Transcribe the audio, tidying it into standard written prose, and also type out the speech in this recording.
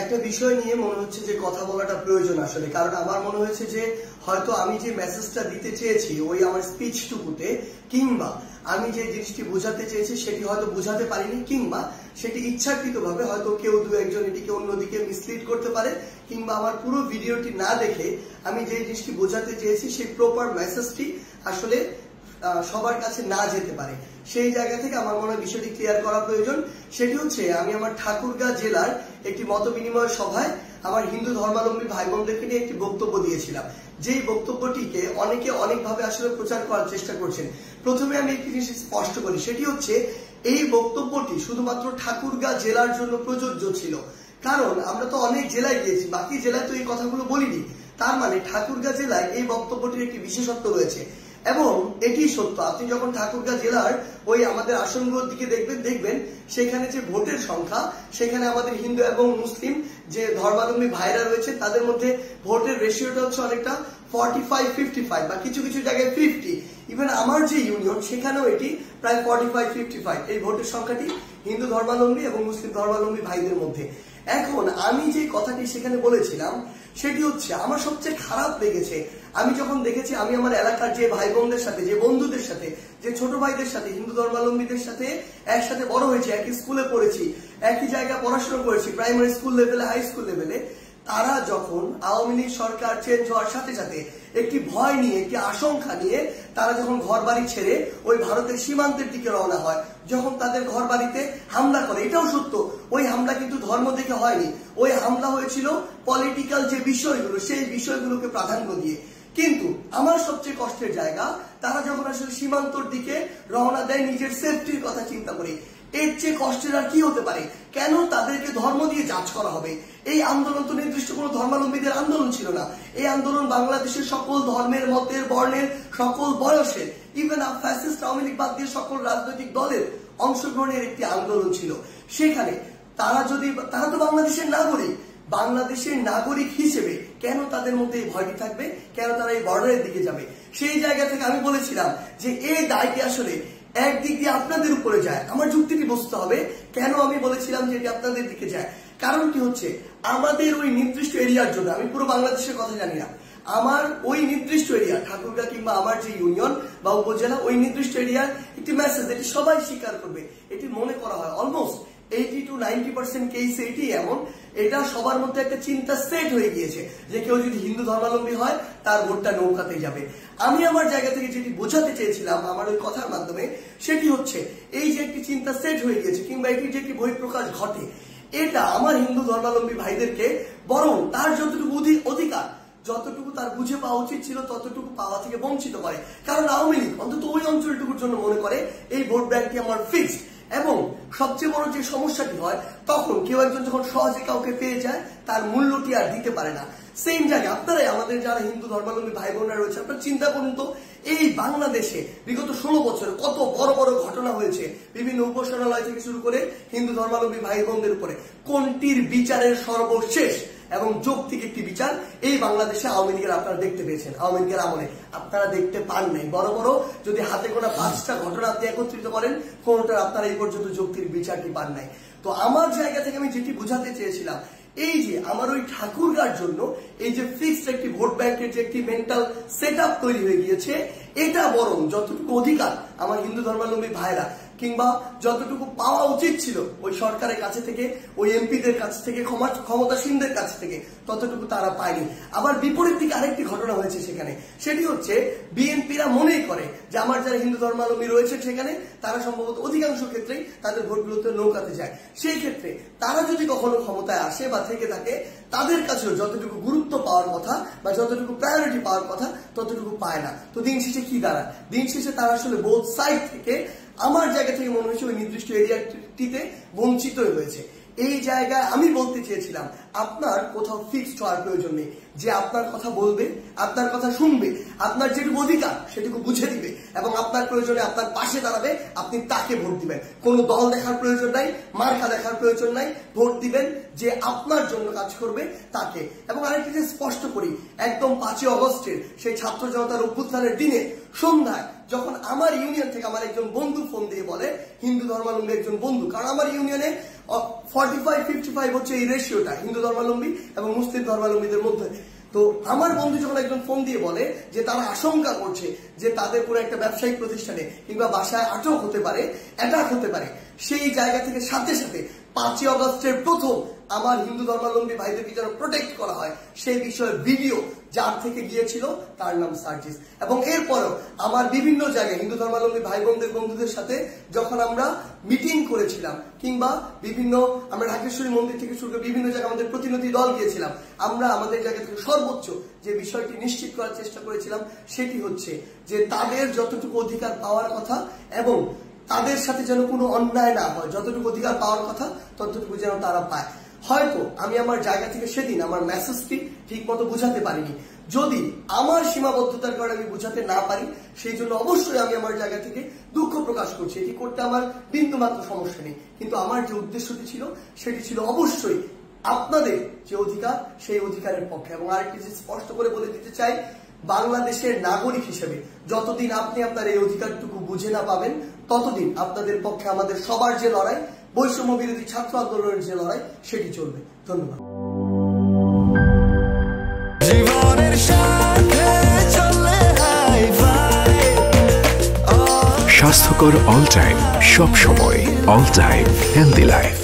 একটা বিষয় নিয়ে মনে হচ্ছে যে কথা বলাটা প্রয়োজন আসলে, কারণ আমার মনে হয়েছে যে হয়তো আমি যে মেসেজটা দিতে চেয়েছি ওই আমার স্পিচটুকুতে, কিংবা আমি যে জিনিসটি বোঝাতে চেয়েছি সেটি হয়তো বোঝাতে পারিনি, কিংবা সেটি ইচ্ছাকৃতভাবে হয়তো কেউ দু একজন এটিকে অন্যদিকে মিসলিড করতে পারে, কিংবা আমার পুরো ভিডিওটি না দেখে আমি যে জিনিসটি বোঝাতে চেয়েছি সেই প্রপার মেসেজটি আসলে সবার কাছে না যেতে পারে। সেই জায়গা থেকে আমার মনে হয় বিষয়টি ক্লিয়ার করা প্রয়োজন। সেটি হচ্ছে আমি আমার ঠাকুরগাঁ জেলার একটি মতবিনিময় সভায় আমার হিন্দু ধর্মাবলম্বী ভাই বোনদেরকে নিয়ে একটি বক্তব্য দিয়েছিলাম, যেই বক্তব্যটিকে অনেকে অনেকভাবে আসলে প্রচার করার চেষ্টা করছেন। প্রথমে আমি একটি জিনিস স্পষ্ট করি, সেটি হচ্ছে এই বক্তব্যটি শুধুমাত্র ঠাকুরগাঁ জেলার জন্য প্রযোজ্য ছিল, কারণ আমরা তো অনেক জেলায় গিয়েছি, বাকি জেলায় তো এই কথাগুলো বলিনি। তার মানে ঠাকুরগাঁ জেলায় এই বক্তব্যটির একটি বিশেষত্ব রয়েছে এবং এটি সত্য। আপনি যখন ঠাকুরগাঁ জেলার ওই আমাদের আসনগুলোর দিকে দেখবেন সেখানে যে ভোটের সংখ্যা, সেখানে আমাদের হিন্দু এবং মুসলিম যে ধর্মাবলম্বী ভাইরা রয়েছে তাদের মধ্যে ভোটের রেশিওটা হচ্ছে অনেকটা 45-55 বা কিছু কিছু জায়গায় 50। ইভেন আমার যে ইউনিয়ন সেখানেও এটি প্রায় 45-55 এই ভোটের সংখ্যাটি হিন্দু ধর্মাবলম্বী এবং মুসলিম ধর্মাবলম্বী ভাইদের মধ্যে। এখন আমি যে কথাটি সেখানে বলেছিলাম সেটি হচ্ছে আমার সবচেয়ে খারাপ লেগেছে আমি যখন দেখেছি আমি আমার এলাকার যে ভাই বোনদের সাথে, যে বন্ধুদের সাথে, যে ছোট ভাইদের সাথে, হিন্দু ধর্মাবলম্বীদের সাথে একসাথে বড় হয়েছি, একই স্কুলে পড়েছি, একই জায়গায় পড়াশোনা করেছি, প্রাইমারি স্কুল লেভেলে, হাই স্কুল লেভেলে, তারা যখন আওয়ামী লীগ সরকার চেঞ্জ হওয়ার সাথে সাথে একটি ভয় নিয়ে, একটি আশঙ্কা নিয়ে তারা যখন ঘর বাড়ি ছেড়ে ওই ভারতের সীমান্তের দিকে রওনা হয়, যখন তাদের ঘর বাড়িতে হামলা করে, এটাও সত্য, ওই হামলা কিন্তু ধর্ম থেকে হয়নি, ওই হামলা হয়েছিল পলিটিক্যাল যে বিষয়গুলো, সেই বিষয়গুলোকে প্রাধান্য দিয়ে। কিন্তু আমার সবচেয়ে কষ্টের জায়গা তারা যখন আসলে সীমান্তর দিকে রওনা দেয় নিজের সেফটির কথা চিন্তা করে। এর চেয়ে কষ্টের আর কি হতে পারে? কেন তাদেরকে ধর্ম দিয়ে জাজ করা হবে? এই আন্দোলন তো নির্দিষ্ট কোনো ধর্মাবলম্বীদের আন্দোলন ছিল না, এই আন্দোলন বাংলাদেশের সকল ধর্মের, মতের, বর্ণের, সকল বয়সের, ইভেন ফ্যাসিস্ট আওয়ামী লীগ বাদ দিয়ে সকল রাজনৈতিক দলের অংশগ্রহণের একটি আন্দোলন ছিল। সেখানে তারা তো বাংলাদেশের নাগরিক, বাংলাদেশের নাগরিক হিসেবে কেন তাদের মধ্যে এই ভয়টি থাকবে? কেন তারা এই বর্ডারের দিকে যাবে? সেই জায়গা থেকে আমি বলেছিলাম যে এই দায়টি আসলে একদিক দিয়ে আপনাদের উপরে যায়। আমার যুক্তিটি বুঝতে হবে কেন আমি বলেছিলাম যে এটি আপনাদের দিকে যায়। কারণটি হচ্ছে আমাদের ওই নির্দিষ্ট এরিয়ার জন্য, আমি পুরো বাংলাদেশের কথা জানি না, আমার ওই নির্দিষ্ট এরিয়া ঠাকুরগাঁ কিংবা আমার যে ইউনিয়ন বা উপজেলা, ওই নির্দিষ্ট এরিয়ার একটি মেসেজ, এটি সবাই স্বীকার করবে, এটি মনে করা হয় অলমোস্ট 80-90% কেস এটি এমন, এটা সবার মধ্যে একটা চিন্তা সেট হয়ে গিয়েছে যে কেউ যদি হিন্দু ধর্মাবলম্বী হয় তার ভোটটা নৌকাতে যাবে। আমি আমার জায়গা থেকে যেটি বোঝাতে চেয়েছিলাম আমার ওই কথার মাধ্যমে সেটি হচ্ছে এই যে একটি চিন্তা সেট হয়ে গিয়েছে কিংবা এটি যে একটি বহিঃপ্রকাশ ঘটে, এটা আমার হিন্দু ধর্মাবলম্বী ভাইদেরকে বরং তার যতটুকু অধিকার, যতটুকু তার বুঝে পাওয়া উচিত ছিল ততটুকু পাওয়া থেকে বঞ্চিত করে। কারণ আওয়ামী লীগ অন্তত ওই অঞ্চলটুকুর জন্য মনে করে এই ভোট ব্যাংকটি আমার ফিক্সড। এবং সবচেয়ে বড় যে সমস্যাটি হয় তখন কেউ একজন যখন সহজে কাউকে পেয়ে যায় তার মূল্যটি আর দিতে পারে না। সেম জায়গায় আপনারাই, আমাদের যারা হিন্দু ধর্মাবলম্বী ভাই বোনরা রয়েছে, আপনারা চিন্তা করুন তো এই বাংলাদেশে বিগত 16 বছরে কত বড় বড় ঘটনা হয়েছে বিভিন্ন উপাসনালয় থেকে শুরু করে হিন্দু ধর্মাবলম্বী ভাই বোনদের উপরে, কোনটির বিচারের সর্বশেষ এবং যৌক্তিক একটি বিচার এই বাংলাদেশে আওয়ামী লীগের আপনারা দেখতে পেয়েছেন, আওয়ামী লীগের আমলে আপনারা দেখতে পান নাই। বড় বড় যদি হাতে গোনা 5টা ঘটনা আপনি একত্রিত করেন কোনটার আপনারা এই পর্যন্ত যৌক্তিক বিচারটি পান নাই। তো আমার জায়গা থেকে আমি যেটি বোঝাতে চেয়েছিলাম এই যে আমার ওই ঠাকুরগাঁর জন্য এই যে ফিক্সড একটি ভোট ব্যাংকের যে একটি মেন্টাল সেট আপ তৈরি হয়ে গিয়েছে, এটা বরং যতটুকু অধিকার আমার হিন্দু ধর্মাবলম্বী ভাইরা কিংবা যতটুকু পাওয়া উচিত ছিল ওই সরকারের কাছে থেকে, ওই এমপিদের কাছ থেকে, ক্ষমতাসীনদের কাছ থেকে, ততটুকু তারা পায়নি। আবার বিপরীত দিকে আরেকটি ঘটনা হয়েছে সেখানে, সেটি হচ্ছে বিএনপিরা মনেই করে যে আমার যারা হিন্দু ধর্মাবলম্বী রয়েছে সেখানে তারা সম্ভবত অধিকাংশ ক্ষেত্রেই তাদের ভোটগুলোতে নৌকাতে যায়। সেই ক্ষেত্রে তারা যদি কখনো ক্ষমতায় আসে বা থেকে থাকে তাদের কাছেও যতটুকু গুরুত্ব পাওয়ার কথা বা যতটুকু প্রায়োরিটি পাওয়ার কথা ততটুকু পায় না। তো দিন শেষে কি দাঁড়ায়? দিন শেষে তারা আসলে বোথ সাইড থেকে আমার জায়গা থেকে মনে হয়েছে ওই নির্দিষ্ট এরিয়াটিতে বঞ্চিত হয়েছে। এই জায়গায় আমি বলতে চেয়েছিলাম আপনার কোথাও ফিক্সড হওয়ার প্রয়োজন নেই, যে আপনার কথা বলবে, আপনার কথা শুনবে, আপনার যেটুকু অধিকার সেটুকু বুঝে দিবে এবং আপনার প্রয়োজনে আপনার পাশে দাঁড়াবে, আপনি তাকে ভোট দিবেন। কোনো দল দেখার প্রয়োজন নাই, মার্কা দেখার প্রয়োজন নাই, ভোট দিবেন যে আপনার জন্য কাজ করবে তাকে। এবং আরেকটি যে স্পষ্ট করি, একদম 5ই অগস্টের সেই ছাত্র জনতার অভ্যুত্থানের দিনে সন্ধ্যায় যখন আমার ইউনিয়ন থেকে আমার একজন বন্ধু ফোন দিয়ে বলে, হিন্দু ধর্মাবলম্বী একজন বন্ধু, কারণ আমার ইউনিয়নে 45-55 হচ্ছে এই রেশিওটা হিন্দু ধর্মাবলম্বী এবং মুসলিম ধর্মাবলম্বীদের মধ্যে। তো আমার বন্ধু যখন একজন ফোন দিয়ে বলে যে তারা আশঙ্কা করছে যে তাদের কোনো একটা ব্যবসায়িক প্রতিষ্ঠানে কিংবা বাসায় আটক হতে পারে, অ্যাটাক হতে পারে, সেই জায়গা থেকে সাথে সাথে 5ই আগস্টের প্রথম আমার হিন্দু ধর্মাবলম্বী ভাইদেরকে যেন প্রোটেক্ট করা হয় সেই বিষয়ে ভিডিও যার থেকে গিয়েছিল তার নাম সার্জিস। এবং এরপরও আমার বিভিন্ন জায়গায় হিন্দু ধর্মাবলম্বী ভাই বোনদের বন্ধুদের সাথে যখন আমরা মিটিং করেছিলাম কিংবা বিভিন্ন আমরা ঢাকেশ্বরী মন্দির থেকে শুরু করে বিভিন্ন জায়গায় আমাদের প্রতিনিধি দল গিয়েছিলাম, আমরা আমাদের জায়গা থেকে সর্বোচ্চ যে বিষয়টি নিশ্চিত করার চেষ্টা করেছিলাম সেটি হচ্ছে যে তাদের যতটুকু অধিকার পাওয়ার কথা এবং তাদের সাথে যেন কোনো অন্যায় না হয়, যতটুকু অধিকার পাওয়ার কথা ততটুকু যেন তারা পায়। হয়তো আমি আমার জায়গা থেকে সেদিন আমার মেসেজটি ঠিক মতো বুঝাতে পারিনি, যদি আমার সীমাবদ্ধতার কারণে আমি বুঝাতে না পারি সেই জন্য অবশ্যই আমি আমার জায়গা থেকে দুঃখ প্রকাশ করছি, এটি করতে আমার বিন্দুমাত্র সমস্যা নেই। কিন্তু আমার যে উদ্দেশ্যটি ছিল সেটি ছিল অবশ্যই আপনাদের যে অধিকার সেই অধিকারের পক্ষে। এবং আরেকটি স্পষ্ট করে বলে দিতে চাই, বাংলাদেশের নাগরিক হিসেবে যতদিন আপনি আপনার এই অধিকারটুকু বুঝে না পাবেন ততদিন আপনাদের পক্ষে আমাদের সবার যে লড়াই, বৈষম্য বিরোধী ছাত্র আন্দোলনের যে লড়াই, সেটি চলবে। ধন্যবাদ। স্বাস্থ্যকর অল টাইম, সব সময় অল টাইম হেলদি লাইফ।